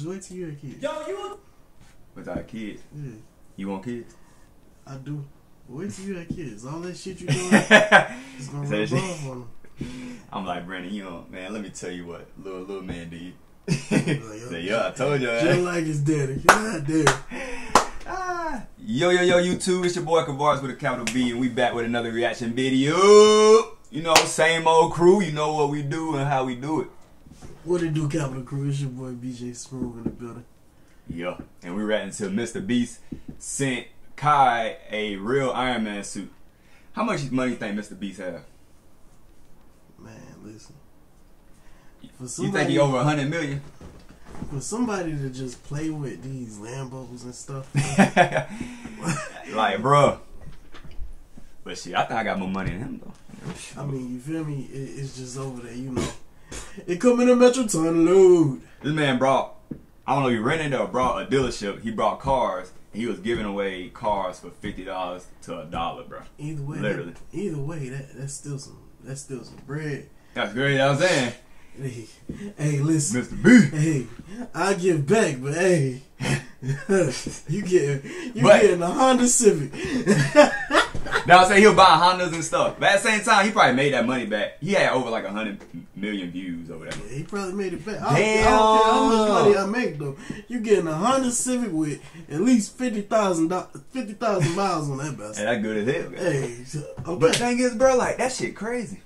Just wait till you're a kid. Yo, you want... Without a kid? Yeah. You want kids? I do. Wait till you're a kid. All that shit you doing, it's going to rub off on them. I'm like, Brandon, you know, man, let me tell you what little man did. Say, yo, I told you. Just like his daddy. God damn. Yo, YouTube, it's your boy Cavaris with a capital B, and we back with another reaction video. You know, same old crew, you know what we do and how we do it. What it do, capital crew? It's your boy BJ Smooth in the building. Yeah, and we're reacting to MrBeast sent Kai a real Iron Man suit. How much money you think MrBeast have? Man, listen. For somebody, you think he over 100 million? For somebody to just play with these Lambos and stuff. Like, bro. But shit, I think I got more money than him, though. I mean, you feel me? It's just over there, you know. It come in a Metro ton load. This man brought, I don't know if he rented or brought a dealership. He brought cars, and he was giving away cars for $50 to $1, bro. Either way, literally. That's still some bread. That's great, I was saying. Hey, listen, Mr. B. Hey, I give back, but hey, you getting a Honda Civic. Now I say he'll buy Hondas and stuff, but at the same time, he probably made that money back. He had over like 100 million views or whatever. Yeah, he probably made it back. I don't care how much money I make though. You getting a Honda Civic with at least 50,000 miles on that bus. And that good as hell. Guys. Hey, okay. But the thing is, bro, like that shit crazy.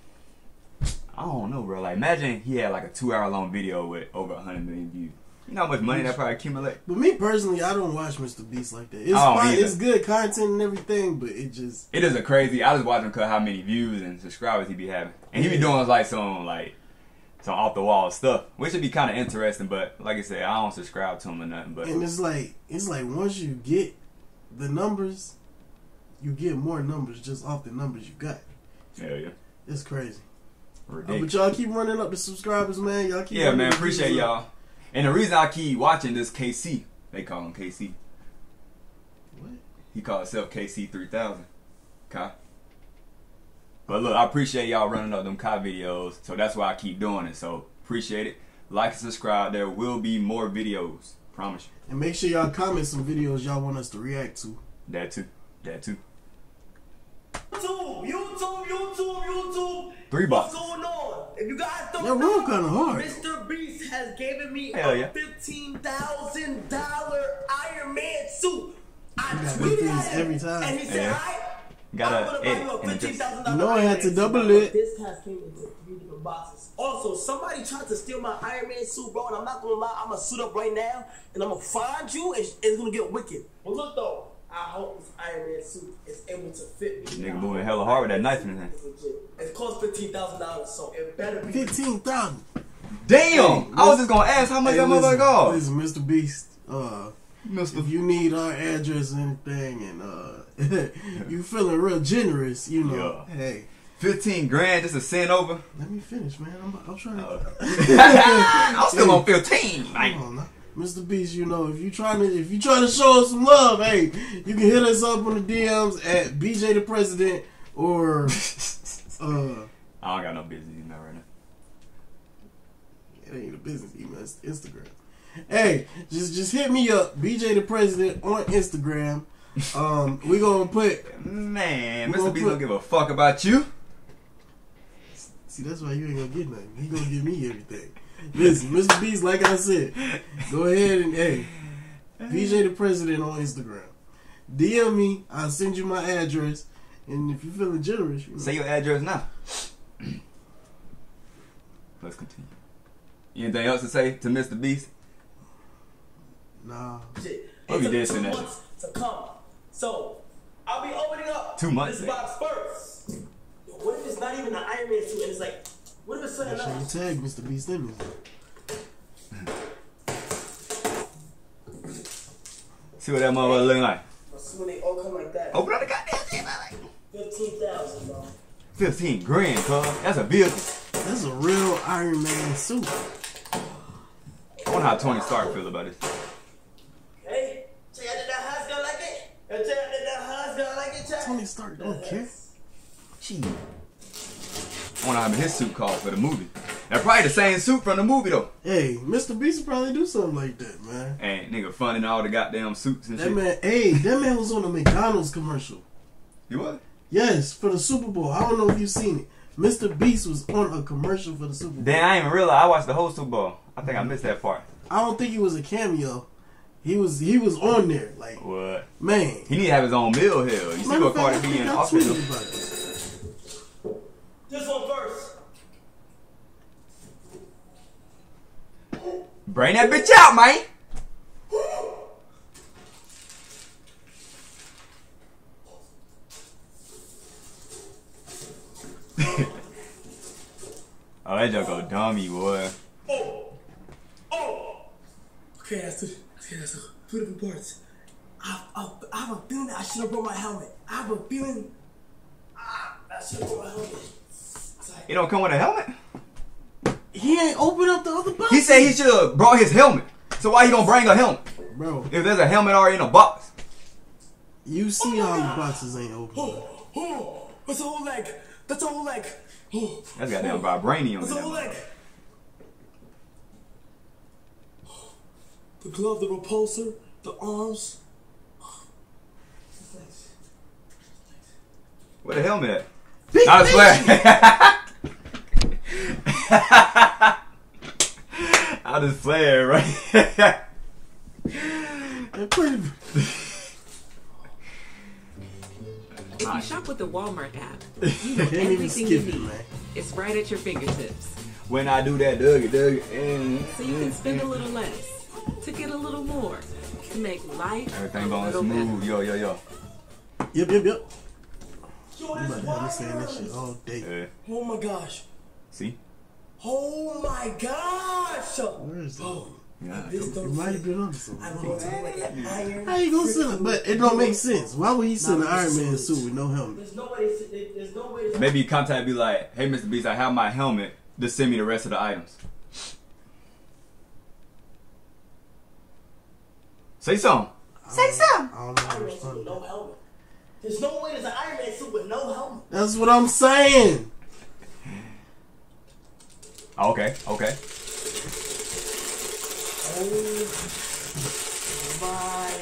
I don't know, bro. Like, imagine he had like a 2-hour-long video with over 100 million views. You know how much money that probably accumulate? But me personally, I don't watch MrBeast like that. It's fine, it's good content and everything, but it just... It is a crazy... I just watch him cut how many views and subscribers he be having. And he be doing like some off-the-wall stuff, which would be kind of interesting, but like I said, I don't subscribe to him or nothing. But and it's like once you get the numbers, you get more numbers just off the numbers you got. Hell yeah. It's crazy. But y'all keep running up the subscribers, man. Y'all keep man, appreciate y'all. And the reason I keep watching this KC, they call him KC. What? He called himself KC3000. Kai. But look, I appreciate y'all running up them Kai videos, so that's why I keep doing it. So appreciate it. Like and subscribe. There will be more videos. Promise you. And make sure y'all comment some videos y'all want us to react to. That too. That too. YouTube. 3 bucks. What's going on? If you guys don't know, kind of hard. MrBeast has given me a $15,000 Iron Man suit. I tweeted at him every time, and he said, "I know I had to double it." This pass came in 3 different boxes. Also, somebody tried to steal my Iron Man suit, bro. And I'm not gonna lie, I'm gonna suit up right now, and I'm gonna find you, and it's gonna get wicked. Well, look though, I hope this Iron Man suit is able to fit me. Nigga moving hella hard with that knife in his hand. It costs $15,000, so it better be. 15,000. Damn! Hey, I was just gonna ask how much that motherfucker cost. MrBeast, if you need our address or anything, and you feeling real generous, you know. Yeah. Hey, 15 grand just to send over. Let me finish, man. I'm trying to. I'm still on 15. Come on, man. MrBeast, you know, if you trying to show us some love, hey, you can hit us up on the DMs at BJ the President or I don't got no business email right now. It ain't a business email, it's Instagram. Hey, just hit me up, BJ the President on Instagram. We gonna put MrBeast don't give a fuck about you. See, that's why you ain't gonna get nothing. You gonna give me everything. Listen, MrBeast, like I said, go ahead and hey, BJ the President on Instagram. DM me, I'll send you my address, and if you're feeling generous, you know. Say your address now. Let's continue. Anything else to say to MrBeast? Nah. Shit. It took 2 months to come, so I'll be opening up this box first. What if it's not even an Iron Man suit and it's like? What if it's something else? Tag MrBeast in this. See what that motherfucker looking like. I see when they all come like that. Open up the goddamn thing, like 15,000, bro. 15 grand, cuz. That's a vehicle. That's a real Iron Man suit. I wonder how Tony Stark feels about this. Hey, check out that high gun like it. Tony Stark don't care. Jeez. I wonder how his suit cost for the movie. And probably the same suit from the movie, though. Hey, Mr. Beast would probably do something like that, man. And nigga funding all the goddamn suits and that shit. That man, hey, that man was on a McDonald's commercial. He was? Yes, for the Super Bowl. I don't know if you've seen it. Mr. Beast was on a commercial for the Super Bowl. Damn, I didn't even realize I watched the whole Super Bowl. I think I missed that part. I don't think he was a cameo. He was on there. Like, what? Man. He need to have his own meal here. You see what Cardi B in the hospital. This one first. Bring that bitch out, man. Oh, that joke go dummy, boy. Oh. Okay, that's it. That's two different parts. I have a feeling that I should have brought my helmet. I have a feeling I should have brought my helmet. Like, it don't come with a helmet? He ain't opened up the other box. He said he should have brought his helmet. So why you gonna bring a helmet? Bro. If there's a helmet already in a box. You see how these boxes ain't open. Oh, that's a whole leg. That's a whole leg. That's goddamn vibranium. That's a whole leg. The glove, the repulsor, the arms. Where the helmet at? I was playing. I just playing, right? If you shop with the Walmart app, you know everything you need. It's right at your fingertips. When I do that, Doug. So you can spend a little less. To get a little more, to make life everything going smooth, better. Yo. Yep. Yo, that's wild. Saying this shit all day. Yeah. Oh my gosh. See? Oh my gosh. Where is that? Oh, yeah, it might have been on something. How you gonna sell it? But it don't make sense. Why would he sell an Iron Man suit with no helmet? There's no way. Maybe contact be like, hey, Mr. Beast, I have my helmet. Just send me the rest of the items. Say something. Say something. I don't know. No helmet. There's no way there's an Iron Man suit with no helmet. That's what I'm saying. Okay. Oh my.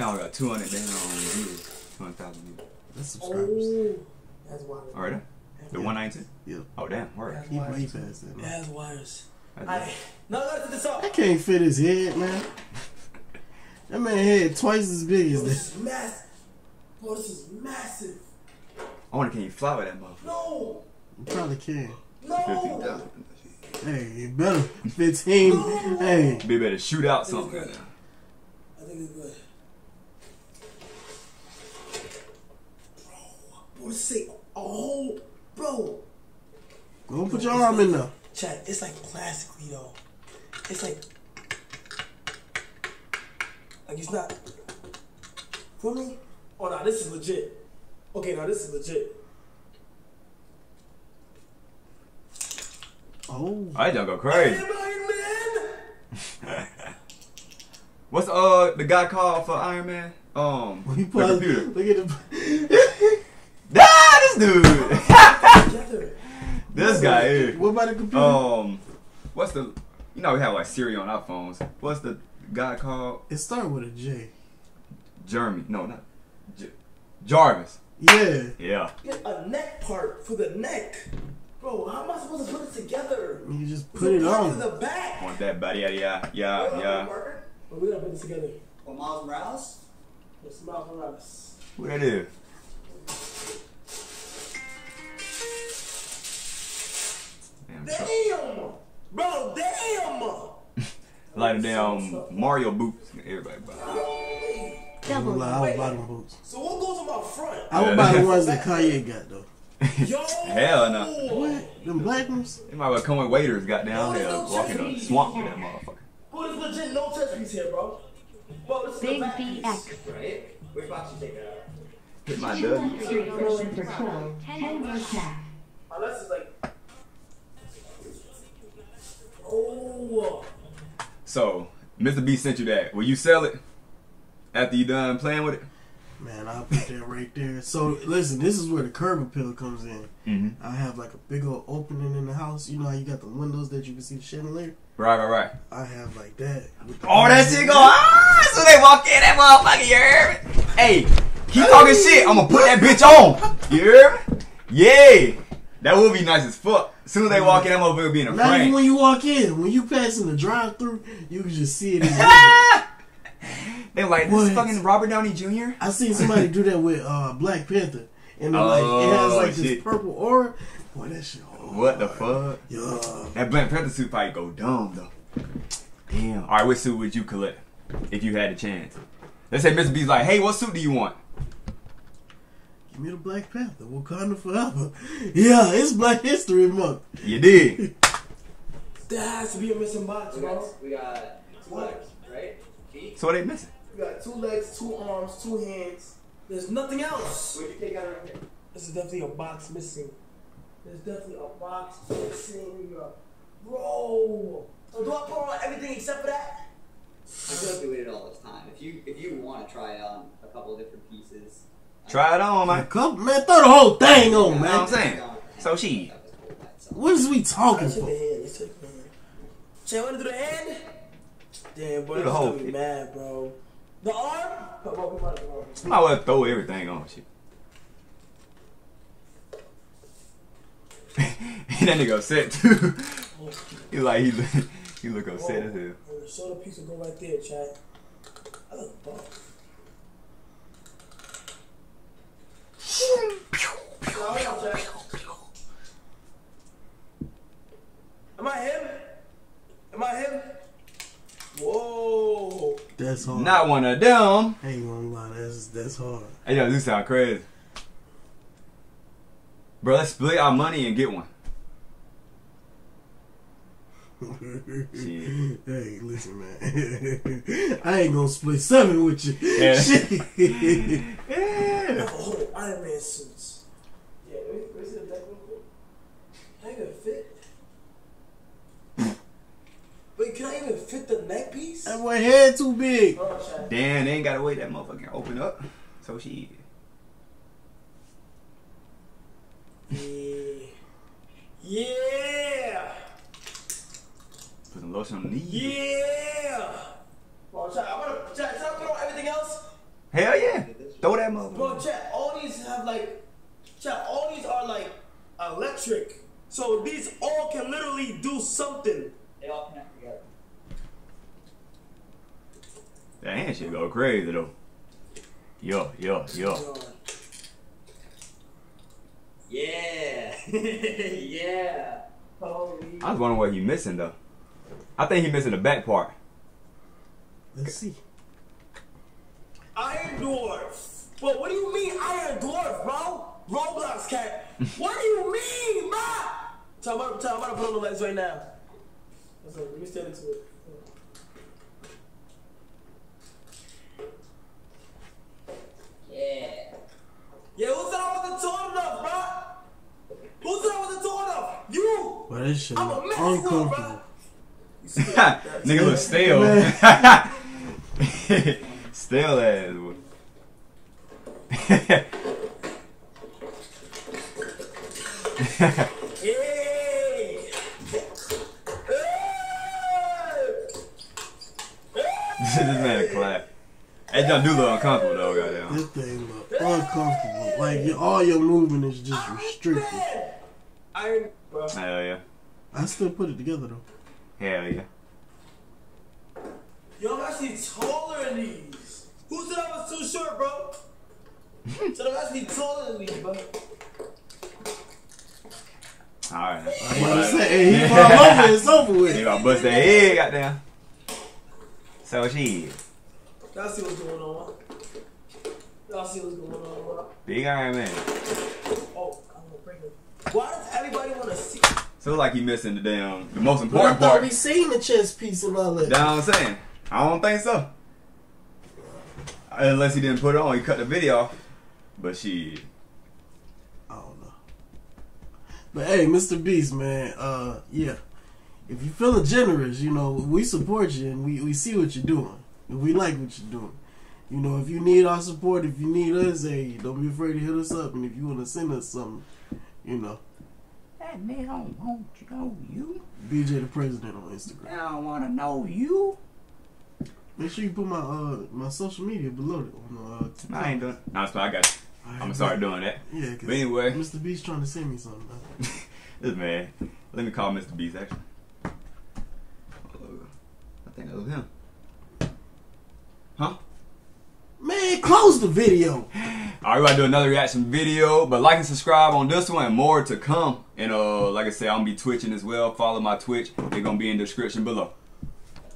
Now I got 200 down views. 200,000 views. That's subscribers. Oh, that's wild. All right. The 192? Yeah. Oh, damn. Word. He plays fast. That's wires. That can't fit his head, man. That man's head twice as big as this. Boy, this is massive. I wonder can you fly with that motherfucker? No. You probably can. No. 15,000. Hey, it better. 15. No. Hey. Be better shoot out something right now. I think it's good. Bro, this thing. Oh, bro. Go put your arm in there. Chat, it's like plastically though. It's like it's not. For me? Oh no, this is legit. Okay, now this is legit. Oh, I don't go crazy. What's the guy called for Iron Man? The computer. Look at the. This dude. This guy here. What about the computer? What's the? You know we have like Siri on our phones. What's the guy called? It started with a J. Jeremy? No, not Jarvis. Yeah. Get a neck part for the neck, bro. How am I supposed to put it together? You just put it on. To the back. Want that body? Yeah. Well, we gotta put it together. Well, Myles Morales. It's Myles Morales. Who that is? Damn! Bro, damn! Like the damn Mario boots. Everybody buy them. I would buy them boots. So what goes on my front? I would buy the ones that Kanye got, though. Yo! Hell no. What? Them black ones? They might well come with waiters, goddamn. Hell, walking in a swamp with that motherfucker. Bro, there's legit no chest piece here, bro. Bro, this is Big BX. Right? We're about to take it out. Hit my dub. Unless it's like... Oh. So, Mr. B sent you that. Will you sell it after you done playing with it? Man, I'll put that right there. So, listen, this is where the curb appeal comes in. Mm-hmm. I have like a big old opening in the house. You know how you got the windows that you can see the chandelier? Right. I have like that. Oh, that shit go, ah! So they walk in, that motherfucker, you heard me? Hey, keep talking shit. I'm gonna put that bitch on. You hear me? Yeah. That would be nice as fuck. As soon as they walk in, that motherfucker be in a frame. Not even when you walk in. When you pass in the drive-thru, you can just see it in the They're like, this is fucking Robert Downey Jr.? I seen somebody do that with Black Panther. And like, it has like this purple aura. Boy, that shit hard. What the fuck? Yeah. That Black Panther suit probably go dumb, though. Damn. Alright, what suit would you collect if you had a chance? Let's say Mr. B's like, hey, what suit do you want? Give me the Black Panther. Wakanda forever. Yeah, it's Black History Month. You did. There has to be a missing box, bro. We got legs, right? So what they missing? We got 2 legs, 2 arms, 2 hands. There's nothing else. What do you think out of here? This is definitely a box missing. There's definitely a box missing. Bro. So do I put on everything except for that? I feel like we waited all this time. If you want to try on a couple of different pieces. Try it on, man. Man, throw the whole thing on, man. You know what I'm saying? So she. What is we talking for? Let's take the hand. Say, I want to do the hand? Damn, boy, I'm gonna be mad, bro. The arm? I might want to throw everything on, shit. And that nigga upset, too. He's like, he look upset as hell. The shoulder piece will go right there, Chad. I look buff. Am I him? Am I him? Whoa. That's hard. Not one of them. I ain't gonna lie, that's hard. Hey, yo, this sound crazy. Bro, let's split our money and get one. Shit. Hey, listen, man. I ain't gonna split 7 with you. Yeah. Shit. Yeah. Oh, Iron Man suits. Yeah, let me see the back real quick. I ain't gonna fit. Wait, can I even fit the neck piece? That boy head too big. Oh, damn, they ain't gotta wait that motherfucker open up. So she. Yeah. Put some lotion on the knee. Yeah. Bro, Chad, I wanna. Chad, can I put on everything else? Hell yeah. Throw that motherfucker. Bro, Chad, all these have like. Chad, all these are like electric. So these all can literally do something. They all connect together. That hand shit go crazy though. Yo. Yeah. Yeah. Holy. I was wondering what he missing though. I think he missing the back part. Let's see. Iron Dwarf. Well, what do you mean Iron Dwarf, bro? Roblox cat. What do you mean, bro? I'm about to put on the legs right now. That's like, let me stand into it. Yeah. Yeah, who said I wasn't tall enough, bro? Who said I wasn't tall enough? You! But this shit is uncomfortable. Nigga look stale. Stale ass one. Yeah. This man a clap. That don't do look uncomfortable though, goddamn. This thing look uncomfortable. Like all your movement is just restricted. Iron, bro. Hell yeah. I still put it together though. Hell yeah. Yo, I'm actually taller than these. Who said I was too short, bro? Said I'm actually taller than these, bro. Alright. He fall over, it's over with. You gotta bust that head, goddamn. So she. Y'all see what's going on. Y'all see what's going on. Big Iron Man. Oh, I'm gonna break it. Why does everybody wanna see? So like you missing the damn, the most important part. I thought we seen the chest piece of all that. That's what I'm saying. I don't think so. Unless he didn't put it on, he cut the video off. But she. I don't know. But hey, Mr. Beast, man. Yeah. If you're feeling generous, you know, we support you and we see what you're doing. And we like what you're doing. You know, if you need our support, if you need us, hey, don't be afraid to hit us up. And if you want to send us something, you know. That man don't want to know you. BJ the President on Instagram. I don't want to know you. Make sure you put my my social media below it. On, I ain't doing. No, it's fine. I got you. Right, I'm gonna start doing that. Yeah. Cause but anyway, Mr. Beast trying to send me something. This man. Let me call Mr. Beast actually. I think that was him. Huh? Man, close the video. Alright, we're about to do another reaction video, but like and subscribe on this one and more to come. And like I said, I'm gonna be twitching as well. Follow my Twitch. They're gonna be in the description below.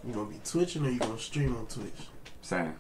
You gonna be twitching or you gonna stream on Twitch? Same.